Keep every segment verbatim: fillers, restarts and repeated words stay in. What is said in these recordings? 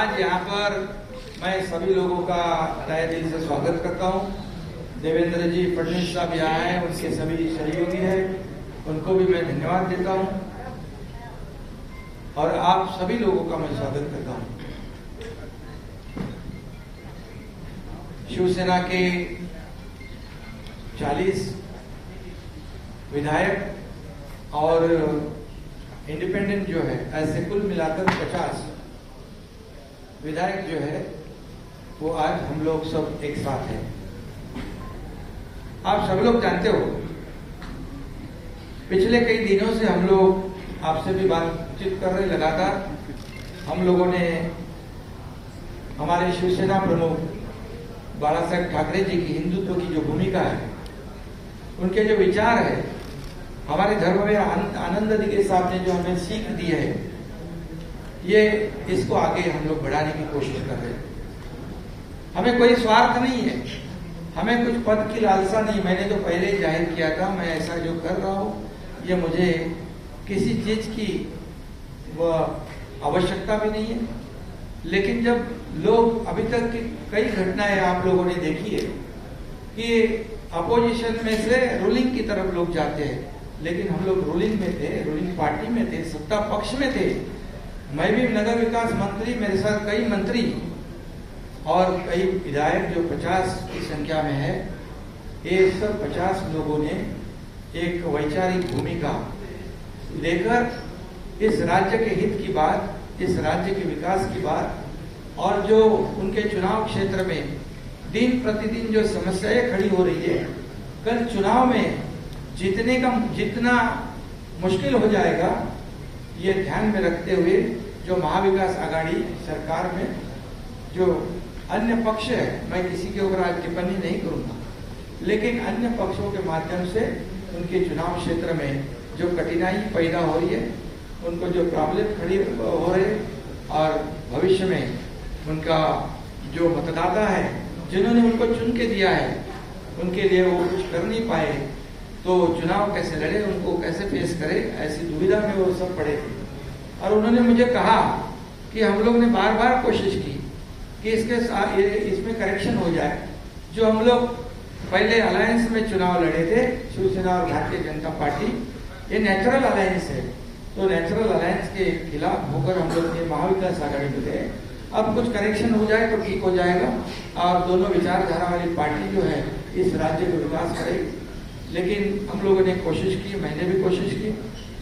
आज यहाँ पर मैं सभी लोगों का तहे दिल से स्वागत करता हूँ। देवेंद्र जी फडणवीस साहब यहाँ आए, उनके सभी सहयोगी हैं, उनको भी मैं धन्यवाद देता हूँ और आप सभी लोगों का मैं स्वागत करता हूँ। शिवसेना के चालीस विधायक और इंडिपेंडेंट जो है ऐसे कुल मिलाकर पचास विधायक जो है वो आज हम लोग सब एक साथ हैं। आप सब लोग जानते हो, पिछले कई दिनों से हम लोग आपसे भी बातचीत कर रहे, लगातार हम लोगों ने हमारे शिवसेना प्रमुख बाला साहब ठाकरे जी की हिंदुत्व की जो भूमिका है, उनके जो विचार है, हमारे धर्म में आनंद के साथ ने जो हमें सीख दी है, ये इसको आगे हम लोग बढ़ाने की कोशिश कर रहे हैं। हमें कोई स्वार्थ नहीं है, हमें कुछ पद की लालसा नहीं। मैंने तो पहले जाहिर किया था, मैं ऐसा जो कर रहा हूँ ये मुझे किसी चीज की वह आवश्यकता भी नहीं है। लेकिन जब लोग अभी तक की कई घटनाएं आप लोगों ने देखी है कि अपोजिशन में से रूलिंग की तरफ लोग जाते हैं, लेकिन हम लोग रूलिंग में थे, रूलिंग पार्टी में थे, सत्ता पक्ष में थे। मैं भी नगर विकास मंत्री, मेरे साथ कई मंत्री और कई विधायक जो पचास की संख्या में है, ये सब पचास लोगों ने एक वैचारिक भूमिका लेकर इस राज्य के हित की बात, इस राज्य के विकास की बात और जो उनके चुनाव क्षेत्र में दिन प्रतिदिन जो समस्याएं खड़ी हो रही है, कल चुनाव में जीतने का जितना मुश्किल हो जाएगा ये ध्यान में रखते हुए जो महाविकास आघाड़ी सरकार में जो अन्य पक्ष है, मैं किसी के ऊपर आज टिप्पणी नहीं करूंगा, लेकिन अन्य पक्षों के माध्यम से उनके चुनाव क्षेत्र में जो कठिनाई पैदा हो रही है, उनको जो प्रॉब्लम खड़ी हो रही है और भविष्य में उनका जो मतदाता है जिन्होंने उनको चुन के दिया है, उनके लिए वो कुछ कर नहीं पाए तो चुनाव कैसे लड़े, उनको कैसे फेस करे, ऐसी दुविधा में वो सब पड़े थे। और उन्होंने मुझे कहा कि हम लोग ने बार बार कोशिश की कि इसके साथ ये इसमें करेक्शन हो जाए। जो हम लोग पहले अलायंस में चुनाव लड़े थे, शिवसेना और भारतीय जनता पार्टी, ये नेचुरल अलायंस है, तो नेचुरल अलायंस के खिलाफ होकर हम लोग ये महाविकास आघाड़ी में गए। अब कुछ करेक्शन हो जाए तो ठीक हो जाएगा और दोनों विचारधारा वाली पार्टी जो है इस राज्य को विकास करेगी। लेकिन हम लोगों ने कोशिश की, मैंने भी कोशिश की,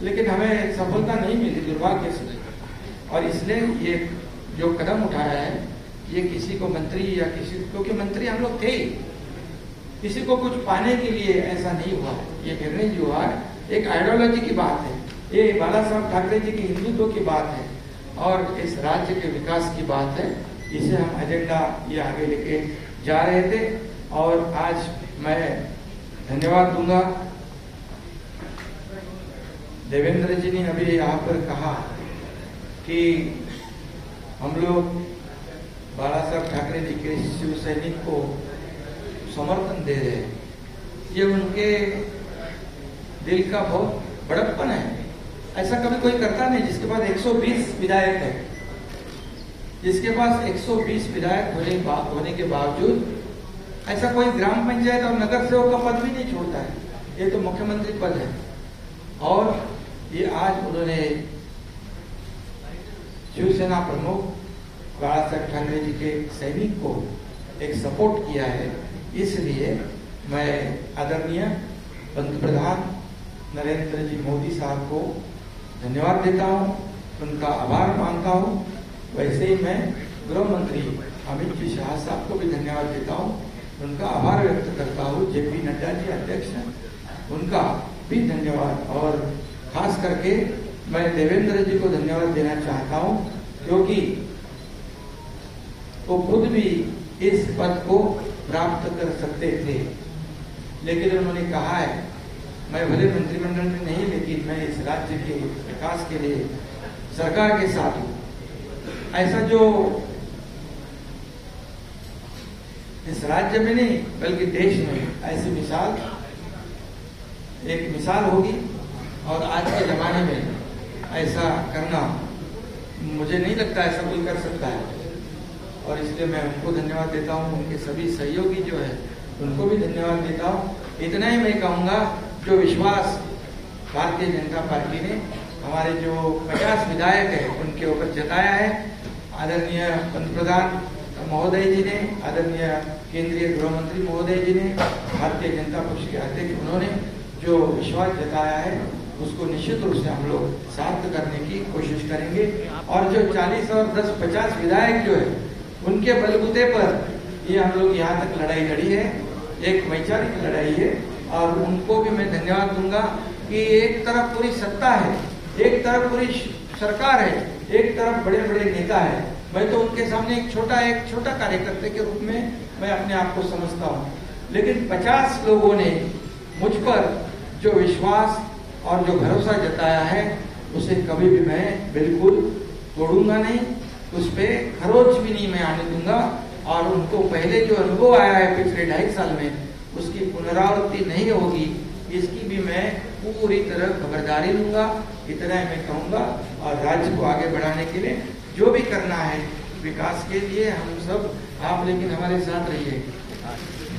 लेकिन हमें सफलता नहीं मिली दुर्भाग्य से। और इसलिए ये जो कदम उठाया है ये किसी को मंत्री या किसी क्योंकि मंत्री हम लोग थे, किसी को कुछ पाने के लिए ऐसा नहीं हुआ। ये निर्णय जो हुआ है एक आइडियोलॉजी की बात है, ये बाला साहब ठाकरे जी के हिंदुत्व की बात है और इस राज्य के विकास की बात है। इसे हम एजेंडा ये आगे लेके जा रहे थे और आज मैं धन्यवाद दूंगा। देवेंद्र जी ने अभी यहाँ पर कहा कि हम लोग बाला साहब ठाकरे जी के शिव सैनिक को समर्थन दे रहे हैं, ये उनके दिल का बहुत बड़प्पन है। ऐसा कभी कोई करता नहीं जिसके पास एक सौ बीस विधायक है, जिसके पास एक सौ बीस विधायक होने के बावजूद ऐसा कोई ग्राम पंचायत और नगर सेवक का पद भी नहीं छोड़ता है, ये तो मुख्यमंत्री पद है। और ये आज उन्होंने शिवसेना प्रमुख बाला साहब ठाकरे जी के सैनिक को एक सपोर्ट किया है, इसलिए मैं आदरणीय पंतप्रधान नरेंद्र जी मोदी साहब को धन्यवाद देता हूँ, उनका आभार मानता हूँ। वैसे ही मैं गृह मंत्री अमित शाह साहब को भी धन्यवाद देता हूँ, उनका आभार व्यक्त करता हूँ। जे पी नड्डा जी अध्यक्ष हैं, उनका भी धन्यवाद। और खास करके मैं देवेंद्र जी को धन्यवाद देना चाहता हूँ क्योंकि वो खुद भी इस पद को प्राप्त कर सकते थे, लेकिन उन्होंने कहा है मैं भले मंत्रिमंडल में नहीं, लेकिन मैं इस राज्य के विकास के लिए सरकार के साथ हूँ। ऐसा जो इस राज्य में नहीं बल्कि देश में ऐसी मिसाल एक मिसाल होगी और आज के जमाने में ऐसा करना मुझे नहीं लगता ऐसा कोई कर सकता है। और इसलिए मैं उनको धन्यवाद देता हूँ, उनके सभी सहयोगी जो है उनको भी धन्यवाद देता हूँ। इतना ही मैं कहूँगा, जो विश्वास भारतीय जनता पार्टी ने हमारे जो पचास विधायक है उनके ऊपर जताया है, आदरणीय पंतप्रधान महोदय जी ने, आदरणीय केंद्रीय गृह मंत्री महोदय जी ने, भारतीय जनता पक्ष के अध्यक्ष उन्होंने जो विश्वास जताया है उसको निश्चित रूप से हम लोग सार्थ करने की कोशिश करेंगे। और जो चालीस और दस पचास विधायक जो है उनके बलबूते पर ये हम लोग यहाँ तक लड़ाई लड़ी है, एक वैचारिक लड़ाई है। और उनको भी मैं धन्यवाद दूंगा कि एक तरफ पूरी सत्ता है, एक तरफ पूरी सरकार है, एक तरफ बड़े बड़े नेता है, मैं तो उनके सामने एक छोटा एक छोटा कार्यकर्ता के रूप में मैं अपने आप को समझता हूँ, लेकिन पचास लोगों ने मुझ पर जो विश्वास और जो भरोसा जताया है उसे कभी भी मैं बिल्कुल तोड़ूंगा नहीं, उस पर खरोच भी नहीं मैं आने दूंगा। और उनको पहले जो अनुभव आया है पिछले ढाई साल में उसकी पुनरावृत्ति नहीं होगी, इसकी भी मैं पूरी तरह खबरदारी लूंगा, इतना ही मैं कहूंगा। और राज्य को आगे बढ़ाने के लिए जो भी करना है विकास के लिए हम सब, आप लेकिन हमारे साथ रहिए।